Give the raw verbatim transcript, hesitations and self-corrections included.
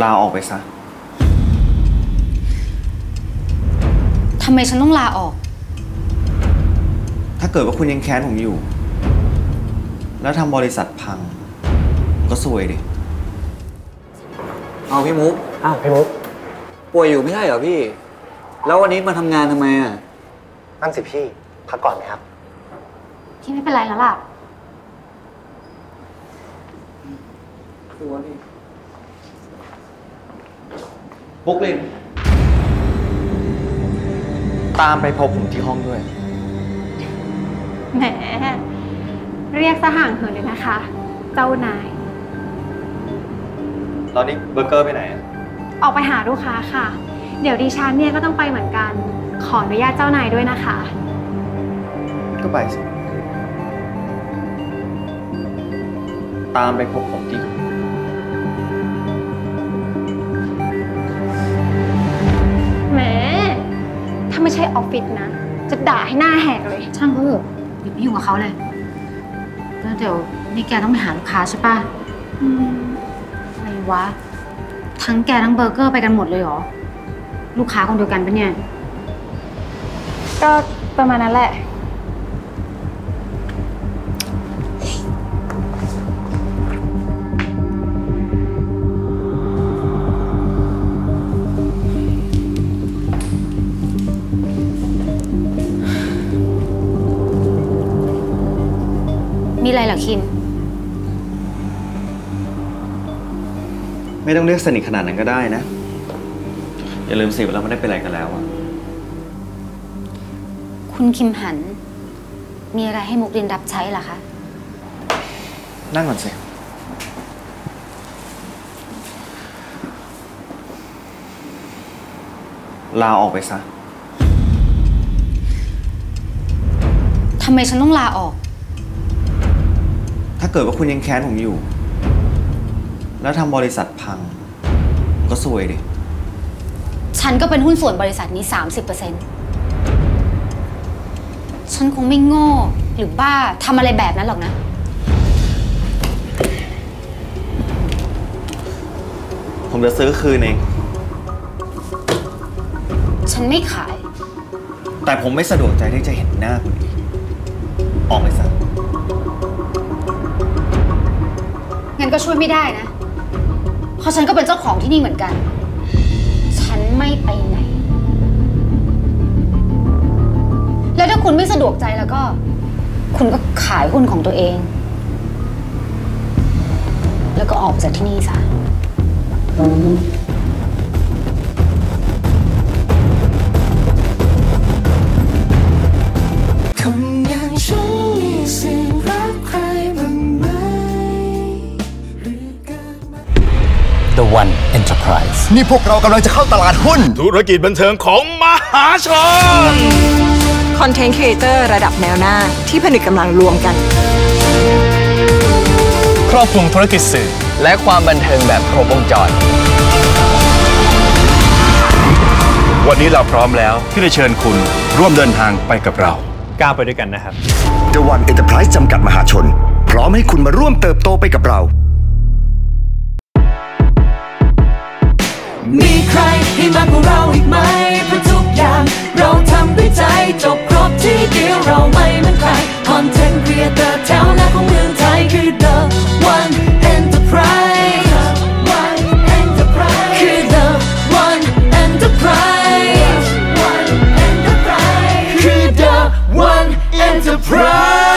ลาออกไปซะทำไมฉันต้องลาออกถ้าเกิดว่าคุณยังแค้นผมอยู่แล้วทำบริษัทพังก็ซวยดิเอาพี่มุกอ้าวพี่มุกป่วยอยู่ไม่ใช่เหรอพี่แล้ววันนี้มาทำงานทำไมอ่ะนั่นสิพี่พักก่อนไหมครับพี่ไม่เป็นไรแล้วล่ะคือวันนี้บุ๊กลินตามไปพบผมที่ห้องด้วยแหมเรียกซะห่างเหินเลยนะคะเจ้านายตอนนี้เบอร์เกอร์ไปไหนออกไปหาลูกค้าค่ะเดี๋ยวดิฉันเนี่ยก็ต้องไปเหมือนกันขออนุญาตเจ้านายด้วยนะคะก็ไปสิตามไปพบผมที่แหมถ้าไม่ใช่ออฟฟิศนะจะด่าให้หน้าแหกเลยช่างเขาเถอะอย่าไปยุ่งกับเขาเลยแล้วเดี๋ยวนี่แกต้องไปหาลูกค้าใช่ป่ะอะไรวะทั้งแกทั้งเบอร์เกอร์ไปกันหมดเลยเหรอลูกค้าคนเดียวกันปะเนี่ยก็ประมาณนั้นแหละมีอะไรเหรอคินไม่ต้องเรียกสนิทขนาดนั้นก็ได้นะอย่าลืมสิว่าเราไม่ได้เป็นอะไรกันแล้วอะคุณคิมหันมีอะไรให้มุกลินรับใช้เหรอคะนั่งก่อนสิลาออกไปซะทำไมฉันต้องลาออกถ้าเกิดว่าคุณยังแค้นผมอยู่แล้วทำบริษัทพังก็ซวยดิฉันก็เป็นหุ้นส่วนบริษัทนี้ สามสิบเปอร์เซ็นต์ ฉันคงไม่โง่หรือบ้าทำอะไรแบบนั้นหรอกนะผมจะซื้อคืนเองฉันไม่ขายแต่ผมไม่สะดวกใจที่จะเห็นหน้าคุณอีกออกไปซะงั้นก็ช่วยไม่ได้นะเพราะฉันก็เป็นเจ้าของที่นี่เหมือนกันฉันไม่ไปไหนแล้วถ้าคุณไม่สะดวกใจแล้วก็คุณก็ขายหุ้นของตัวเองแล้วก็ออกจากที่นี่ซะThe One Enterprise นี่พวกเรากำลังจะเข้าตลาดหุ้นธุรกิจบันเทิงของมหาชนคอนเทนต์ครีเอเตอร์ระดับแนวหน้าที่ผนึกกำลังรวมกันครอบคลุมธุรกิจสื่อและความบันเทิงแบบครบวงจรวันนี้เราพร้อมแล้วที่จะเชิญคุณร่วมเดินทางไปกับเราก้าวไปด้วยกันนะครับ The One Enterprise จำกัดมหาชนพร้อมให้คุณมาร่วมเติบโตไปกับเรามีใครให้มากกว่าเราอีกไหมเพราะทุกอย่างเราทำด้วยใจจบครบที่เดียวเราไม่เหมือนใครคอนเทนต์ครีเอเตอร์แถวหน้าของเมืองไทยคือ The One Enterprise คือ The One Enterprise คือ The One Enterprise